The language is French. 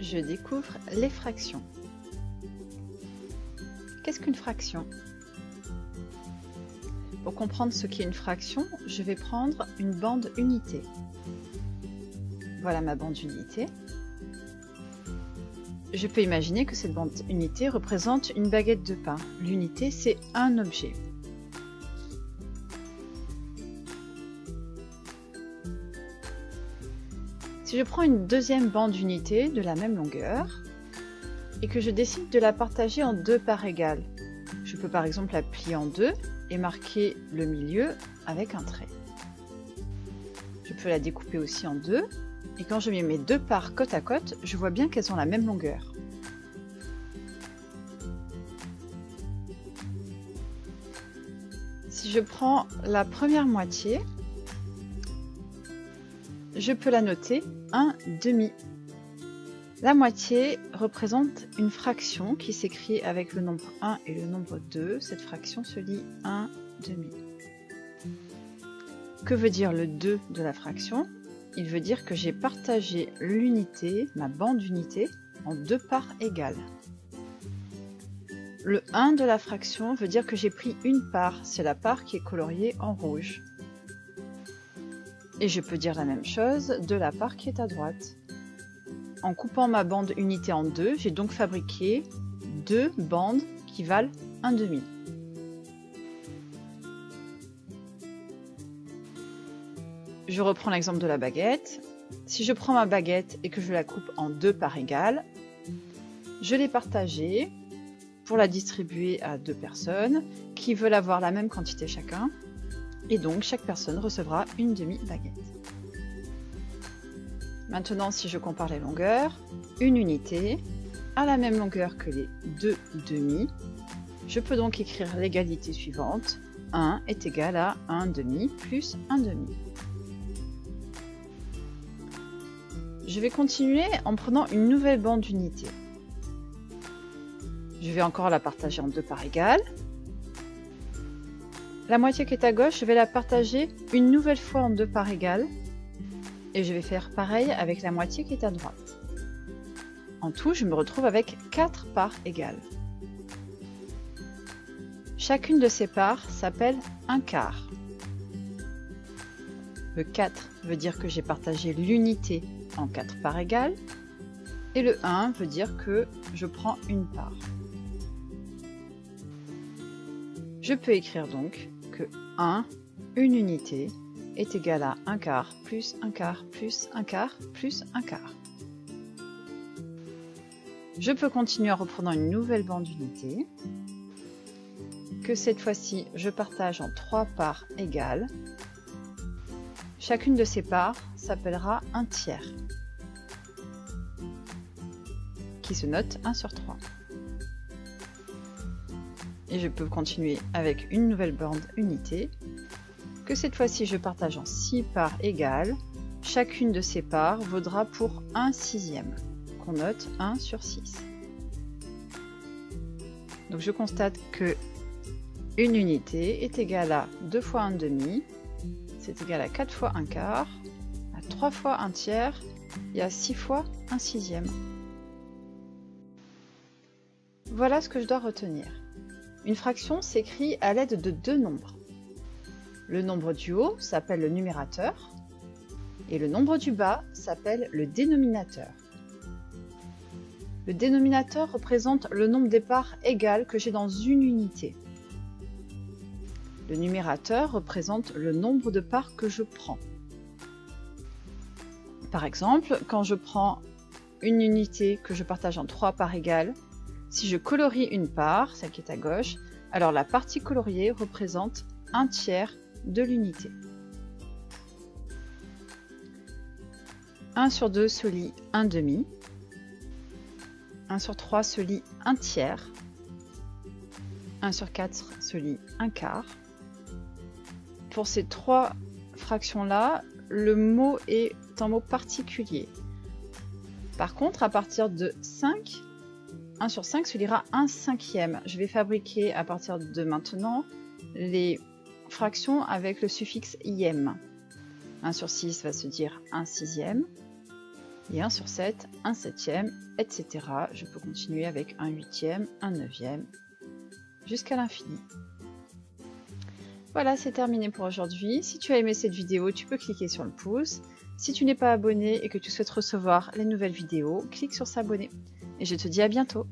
je découvre les fractions. Qu'est-ce qu'une fraction? Pour comprendre ce qu'est une fraction, je vais prendre une bande unité. Voilà ma bande unité. Je peux imaginer que cette bande unité représente une baguette de pain. L'unité, c'est un objet. Si je prends une deuxième bande unité de la même longueur et que je décide de la partager en deux parts égales, je peux par exemple la plier en deux et marquer le milieu avec un trait. Je peux la découper aussi en deux et quand je mets mes deux parts côte à côte, je vois bien qu'elles ont la même longueur. Si je prends la première moitié, je peux la noter 1/2. La moitié représente une fraction qui s'écrit avec le nombre 1 et le nombre 2. Cette fraction se lit 1/2. Que veut dire le 2 de la fraction? Il veut dire que j'ai partagé l'unité, ma bande unité, en deux parts égales. Le 1 de la fraction veut dire que j'ai pris une part, c'est la part qui est coloriée en rouge. Et je peux dire la même chose de la part qui est à droite. En coupant ma bande unité en deux, j'ai donc fabriqué deux bandes qui valent 1/2. Je reprends l'exemple de la baguette. Si je prends ma baguette et que je la coupe en deux parts égales, je l'ai partagée pour la distribuer à deux personnes qui veulent avoir la même quantité chacun. Et donc, chaque personne recevra 1/2 baguette. Maintenant, si je compare les longueurs, une unité a la même longueur que les 2/2. Je peux donc écrire l'égalité suivante. 1 est égal à 1/2 plus 1/2. Je vais continuer en prenant une nouvelle bande d'unité. Je vais encore la partager en deux parts égales. La moitié qui est à gauche, je vais la partager une nouvelle fois en deux parts égales. Et je vais faire pareil avec la moitié qui est à droite. En tout, je me retrouve avec 4 parts égales. Chacune de ces parts s'appelle un quart. Le 4 veut dire que j'ai partagé l'unité en 4 parts égales. Et le 1 veut dire que je prends une part. Je peux écrire donc que 1, une unité, est égale à 1 quart plus 1 quart plus 1 quart plus 1 quart. Je peux continuer en reprenant une nouvelle bande d'unité, que cette fois-ci je partage en 3 parts égales. Chacune de ces parts s'appellera un tiers, qui se note 1/3. Et je peux continuer avec une nouvelle bande unité, que cette fois-ci je partage en 6 parts égales. Chacune de ces parts vaudra pour 1/6, qu'on note 1/6. Donc je constate que une unité est égale à 2 fois 1/2, c'est égal à 4 fois 1 quart, à 3 fois 1 tiers et à 6 fois 1/6. Voilà ce que je dois retenir. Une fraction s'écrit à l'aide de deux nombres. Le nombre du haut s'appelle le numérateur et le nombre du bas s'appelle le dénominateur. Le dénominateur représente le nombre des parts égales que j'ai dans une unité. Le numérateur représente le nombre de parts que je prends. Par exemple, quand je prends une unité que je partage en 3 parts égales, si je colorie une part, celle qui est à gauche, alors la partie coloriée représente 1/3 de l'unité. 1/2 se lit 1/2. 1/3 se lit 1/tiers. 1/4 se lit 1/4. Pour ces trois fractions-là, le mot est un mot particulier. Par contre, à partir de 5, 1/5 se lira 1/5. Je vais fabriquer à partir de maintenant les fractions avec le suffixe -ième. 1/6 va se dire 1/6. et 1 sur 7, 1 septième, etc. Je peux continuer avec 1 huitième, 1 neuvième, jusqu'à l'infini. Voilà, c'est terminé pour aujourd'hui. Si tu as aimé cette vidéo, tu peux cliquer sur le pouce. Si tu n'es pas abonné et que tu souhaites recevoir les nouvelles vidéos, clique sur s'abonner. Et je te dis à bientôt.